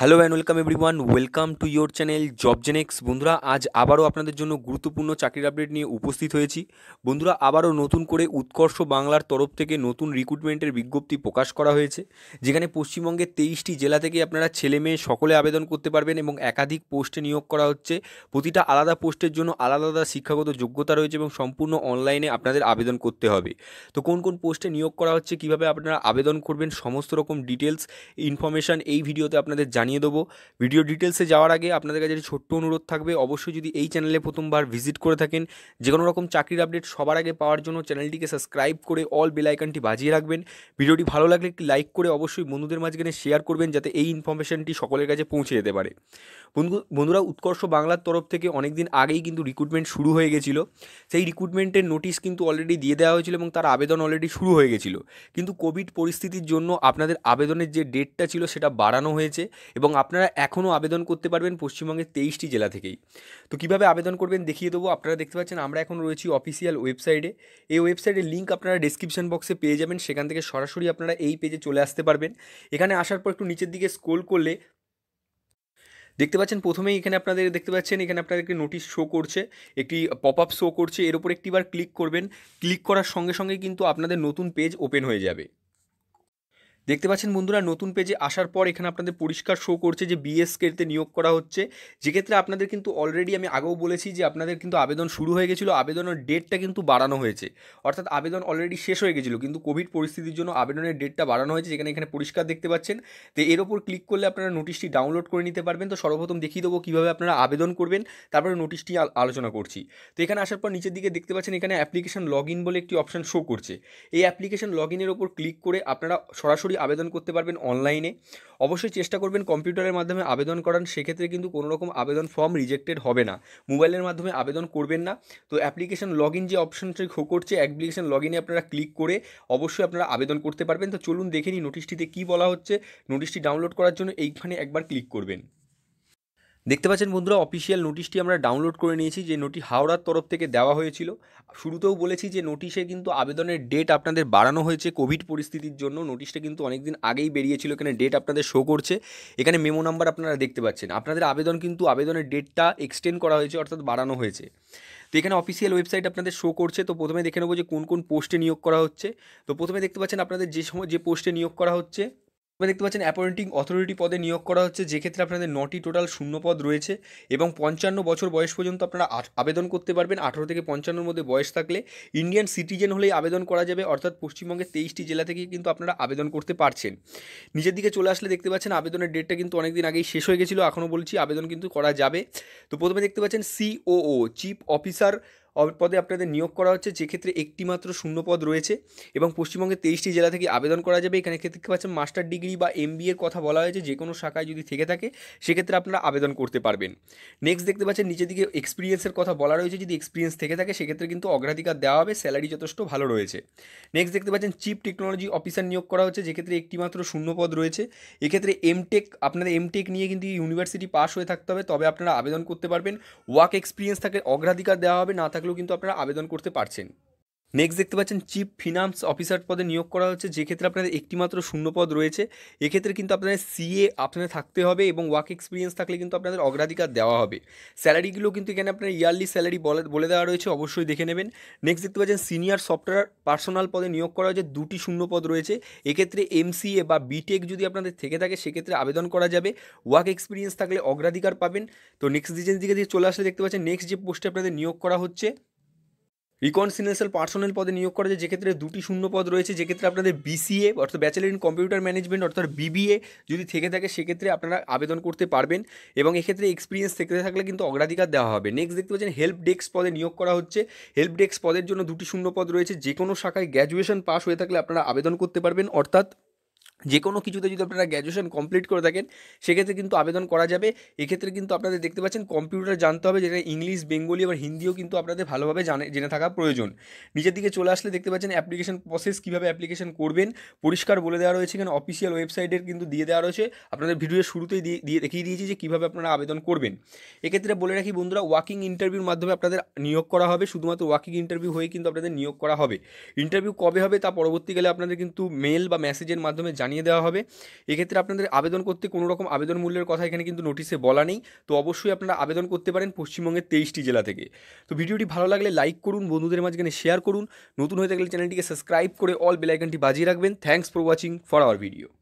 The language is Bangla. Hello and welcome everyone welcome to your channel Jobgenics. बंधुरा आज आबारो आपनादेर जोन्नो गुरुत्वपूर्ण चाकरिर आपडेट निये उपस्थित होयेछि। बंधुरा आबारो नतून करे उत्कर्ष बांगलार तरफ थेके नतून रिक्रुटमेंटेर विज्ञप्ति प्रकाश करा होयेछे, जेखाने पश्चिमबंगेर 23टी जेला थेके आपनारा छेले मेये सकले आवेदन करते पारबेन एबं एकाधिक पोस्टे नियोग करा होच्छे। प्रतिटा आलादा पोस्टेर जोन्नो आलादा आलादा शिक्षागत योग्यता रयेछे एबं सम्पूर्ण अनलाइने आपनादेर आवेदन करते हबे। तो कोन कोन पोस्टे नियोग करा होच्छे, किभाबे आपनारा आवेदन करबेन, समस्त रकम डिटेल्स इनफरमेशन এই ভিডিওতে আপনাদের जानिए देव। भिडियो डिटेल्स जावर आगे अपन का छोट्ट अनुरोध थको अवश्य जी चैनल प्रथम बार भिजिट कर जो रकम चाकरिर आपडेट सवार आगे पावर जो चैनल के सबसक्राइब कर अल बेल आइकन बजिए रखबें। भिडियो भलो लगे लाइक कर अवश्य बंधुदेर माझखाने शेयर करबें, जाते इनफरमेशन सकलेर काछे पहुँचे जेते पारे। बंधुरा उत्कर्ष बांगलार तरफ थेके अनेक दिन आगे किन्तु रिक्रुटमेंट शुरू हो गेछिलो। सेई रिक्रुटमेंटेर नोटिस किन्तु अलरेडी दिए देওয়া হয়েছিল এবং তার आवेदन अलरेडी शुरू हो गेछिलो, किन्तु कोविड परिस्थितिर জন্য আপনাদের আবেদনের যে ডেটটা ছিল সেটা বাড়ানো হয়েছে এবং আপনারা এখনো আবেদন করতে পারবেন পশ্চিমবঙ্গের 23টি জেলা থেকেই। তো কিভাবে আবেদন করবেন দেখিয়ে দেবো। আপনারা দেখতে পাচ্ছেন আমরা এখন রয়েছি অফিসিয়াল ওয়েবসাইটে। এই ওয়েবসাইটের লিঙ্ক আপনারা ডেসক্রিপশন বক্সে পেয়ে যাবেন, সেখান থেকে সরাসরি আপনারা এই পেজে চলে আসতে পারবেন। এখানে আসার পর একটু নিচের দিকে স্ক্রল করলে দেখতে পাচ্ছেন প্রথমেই এখানে আপনাদের দেখতে পাচ্ছেন এখানে আপনাদের একটি নোটিশ শো করছে, একটি পপ আপ শো করছে। এর উপর একটিবার ক্লিক করবেন, ক্লিক করার সঙ্গে সঙ্গে কিন্তু আপনাদের নতুন পেজ ওপেন হয়ে যাবে। দেখতে পাচ্ছেন বন্ধুরা নতুন পেজে আসার পর এখানে আপনাদের পরিষ্কার শো করছে যে বিএসকে তে নিয়োগ করা হচ্ছে। যে ক্ষেত্রে আপনাদের কিন্তু অলরেডি আমি আগেও বলেছি যে আপনাদের কিন্তু আবেদন শুরু হয়ে গেছিলো, আবেদনের ডেটটা কিন্তু বাড়ানো হয়েছে, অর্থাৎ আবেদন অলরেডি শেষ হয়ে গেছিলো কিন্তু কোভিড পরিস্থিতির জন্য আবেদনের ডেটটা বাড়ানো হয়েছে, যেখানে এখানে পরিষ্কার দেখতে পাচ্ছেন। তো এর ওপর ক্লিক করলে আপনারা নোটিশটি ডাউনলোড করে নিতে পারবেন। তো সর্বপ্রথম দেখিয়ে দেবো কীভাবে আপনারা আবেদন করবেন, তারপরে নোটিশটি আলোচনা করছি। তো এখানে আসার পর নিচের দিকে দেখতে পাচ্ছেন এখানে অ্যাপ্লিকেশন লগ ইন বলে একটি অপশান শো করছে। এই অ্যাপ্লিকেশন লগ ইনের ওপর ক্লিক করে আপনারা সরাসরি আবেদন করতে পারবেন অনলাইনে। অবশ্যই চেষ্টা করবেন কম্পিউটারের মাধ্যমে আবেদন করান, সেক্ষেত্রে কিন্তু কোনো রকম আবেদন ফর্ম রিজেক্টেড হবে না। মোবাইলের মাধ্যমে আবেদন করবেন না। তো অ্যাপ্লিকেশন লগ ইন যে অপশানটি শো করছে অ্যাপ্লিকেশন লগ ইনে আপনারা ক্লিক করে অবশ্যই আপনারা আবেদন করতে পারবেন। তো চলুন দেখে নিই নোটিশটিতে কী বলা হচ্ছে। নোটিশটি ডাউনলোড করার জন্য এইখানে একবার ক্লিক করবেন। দেখতে পাচ্ছেন বন্ধুরা অফিসিয়াল নোটিশটি আমরা ডাউনলোড করে নিয়েছি, যে নোটিশ হাওড়ার তরফ থেকে দেওয়া হয়েছিল। শুরুতেও বলেছি যে নোটিশে কিন্তু আবেদনের ডেট আপনাদের বাড়ানো হয়েছে কোভিড পরিস্থিতির জন্য। নোটিশটা কিন্তু অনেক দিন আগেই বেরিয়েছিল, এখানে ডেট আপনাদের শো করছে। এখানে মেমো নাম্বার আপনারা দেখতে পাচ্ছেন। আপনাদের আবেদন কিন্তু আবেদনের ডেটটা এক্সটেন্ড করা হয়েছে, অর্থাৎ বাড়ানো হয়েছে। তো এখানে অফিসিয়াল ওয়েবসাইট আপনাদের শো করছে। তো প্রথমে দেখে নেবো যে কোন কোন পোস্টে নিয়োগ করা হচ্ছে। তো প্রথমে দেখতে পাচ্ছেন আপনাদের যে পোস্টে নিয়োগ করা হচ্ছে আপনারা দেখতে পাচ্ছেন অ্যাপয়েন্টিং অথরিটি পদে নিয়োগ করা হচ্ছে, যেক্ষেত্রে আপনাদের 9টি টোটাল শূন্য পদ রয়েছে এবং 55 বছর বয়স পর্যন্ত আপনারা আবেদন করতে পারবেন। 18 থেকে 55-র মধ্যে বয়স থাকলে ইন্ডিয়ান সিটিজেন হলেই আবেদন করা যাবে, অর্থাৎ পশ্চিমবঙ্গের 23টি জেলা থেকে কিন্তু আপনারা আবেদন করতে পারছেন। নিজের দিকে চলে আসলে দেখতে পাচ্ছেন আবেদনের ডেটটা কিন্তু অনেক দিন আগেই শেষ হয়ে গেছিলো, এখনও বলছি আবেদন কিন্তু করা যাবে। তো প্রথমে দেখতে পাচ্ছেন সিওও চিফ অফিসার পদে আপনাদের নিয়োগ করা হচ্ছে, যেক্ষেত্রে একটি মাত্র শূন্য পদ রয়েছে এবং পশ্চিমবঙ্গের 23টি জেলা থেকে আবেদন করা যাবে। এখানে দেখতে পাচ্ছেন মাস্টার ডিগ্রি বা এমবিএ এর কথা বলা হয়েছে, যে কোনো শাখায় যদি থেকে থাকে সেক্ষেত্রে আপনারা আবেদন করতে পারবেন। নেক্সট দেখতে পাচ্ছেন নিচের দিকে এক্সপিরিয়েন্সের কথা বলা রয়েছে, যদি এক্সপিরিয়েন্স থেকে থাকে সেক্ষেত্রে কিন্তু অগ্রাধিকার দেওয়া হবে, স্যালারি যথেষ্ট ভালো রয়েছে। নেক্সট দেখতে পাচ্ছেন চিফ টেকনোলজি অফিসার নিয়োগ করা হচ্ছে, যেক্ষেত্রে একটি মাত্র শূন্য পদ রয়েছে। এক্ষেত্রে এমটেক আপনাদের এমটেক নিয়ে কিন্তু ইউনিভার্সিটি পাস হয়ে থাকতে হবে, তবে আপনারা আবেদন করতে পারবেন। ওয়ার্ক এক্সপিরিয়েন্স থাকলে অগ্রাধিকার দেওয়া হবে, না কিন্তু আপনারা আবেদন করতে পারছেন। নেক্সট দেখতে পাচ্ছেন চিফ ফিনান্স অফিসার পদে নিয়োগ করা হচ্ছে, যেক্ষেত্রে আপনাদের একটিমাত্র শূন্য পদ রয়েছে। এক্ষেত্রে কিন্তু আপনাদের সিএ আপনাদের থাকতে হবে এবং ওয়ার্ক এক্সপিরিয়েন্স থাকলে কিন্তু আপনাদের অগ্রাধিকার দেওয়া হবে। স্যালারিগুলো কিন্তু এখানে আপনার ইয়ারলি স্যালারি বলে দেওয়া রয়েছে, অবশ্যই দেখে নেবেন। নেক্সট দেখতে পাচ্ছেন সিনিয়র সফটওয়্যার পার্সোনাল পদে নিয়োগ করা হয়েছে, 2টি শূন্য পদ রয়েছে। এক্ষেত্রে এমসিএ বা বিটেক যদি আপনাদের থেকে থাকে সেক্ষেত্রে আবেদন করা যাবে, ওয়ার্ক এক্সপিরিয়েন্স থাকলে অগ্রাধিকার পাবেন। তো নেক্সট দিকে দিয়ে চলে আসলে দেখতে পাচ্ছেন নেক্সট যে পোস্টে আপনাদের নিয়োগ করা হচ্ছে রিকনসিলেন্সিয়াল পার্সোনাল পদে নিয়োগ করা হয়েছে, যেক্ষেত্রে 2টি শূন্য পদ রয়েছে। যেক্ষেত্রে আপনাদের বিসিএ অর্থাৎ ব্যাচেলর ইন কম্পিউটার ম্যানেজমেন্ট অর্থাৎ বিবিএ যদি থেকে থাকে সেক্ষেত্রে আপনারা আবেদন করতে পারবেন এবং এক্ষেত্রে এক্সপিরিয়েন্স থেকে থাকলে কিন্তু অগ্রাধিকার দেওয়া হবে। নেক্সট দেখতে পাচ্ছেন হেল্প ডেস্ক পদে নিয়োগ করা হচ্ছে। হেল্প ডেস্ক পদের জন্য 2টি শূন্য পদ রয়েছে, যে কোনো শাখায় গ্র্যাজুয়েশন পাস হয়ে থাকলে আপনারা আবেদন করতে পারবেন, অর্থাৎ যে কোনো কিছুতে যদি আপনারা গ্র্যাজুয়েশন কমপ্লিট করে থাকেন সেক্ষেত্রে কিন্তু আবেদন করা যাবে। এক্ষেত্রে কিন্তু আপনাদের দেখতে পাচ্ছেন কম্পিউটার জানতে হবে, যেটা ইংলিশ বেঙ্গলি এবং হিন্দিও কিন্তু আপনাদের ভালোভাবে জেনে থাকা প্রয়োজন। নিজের দিকে চলে আসলে দেখতে পাচ্ছেন অ্যাপ্লিকেশন প্রসেস কীভাবে অ্যাপ্লিকেশন করবেন পরিষ্কার বলে দেওয়া রয়েছে, এখানে অফিসিয়াল ওয়েবসাইটের কিন্তু দিয়ে দেওয়া রয়েছে। আপনাদের ভিডিওর শুরুতেই দিয়ে দেখিয়ে দিয়েছি যে কীভাবে আপনারা আবেদন করবেন। এক্ষেত্রে বলে রাখি বন্ধুরা ওয়াকিং ইন্টারভিউর মাধ্যমে আপনাদের নিয়োগ করা হবে, শুধুমাত্র ওয়াকিং ইন্টারভিউ হয়ে কিন্তু আপনাদের নিয়োগ করা হবে। ইন্টারভিউ কবে হবে তা পরবর্তীকালে আপনাদের কিন্তু মেল বা মেসেজের মাধ্যমে জানিয়ে দেওয়া হবে। এক্ষেত্রে আপনাদের আবেদন করতে কোনো রকম আবেদন মূল্যের কথা এখানে কিন্তু নোটিশে বলা নেই, তো অবশ্যই আপনারা আবেদন করতে পারেন পশ্চিমবঙ্গের 23টি জেলা থেকে। তো ভিডিওটি ভালো লাগলে লাইক করুন, বন্ধুদের মাঝখানে শেয়ার করুন, নতুন হয়ে থাকলে চ্যানেলটিকে সাবস্ক্রাইব করে অল বেল আইকনটি বাজিয়ে রাখবেন। Thanks for watching for our video.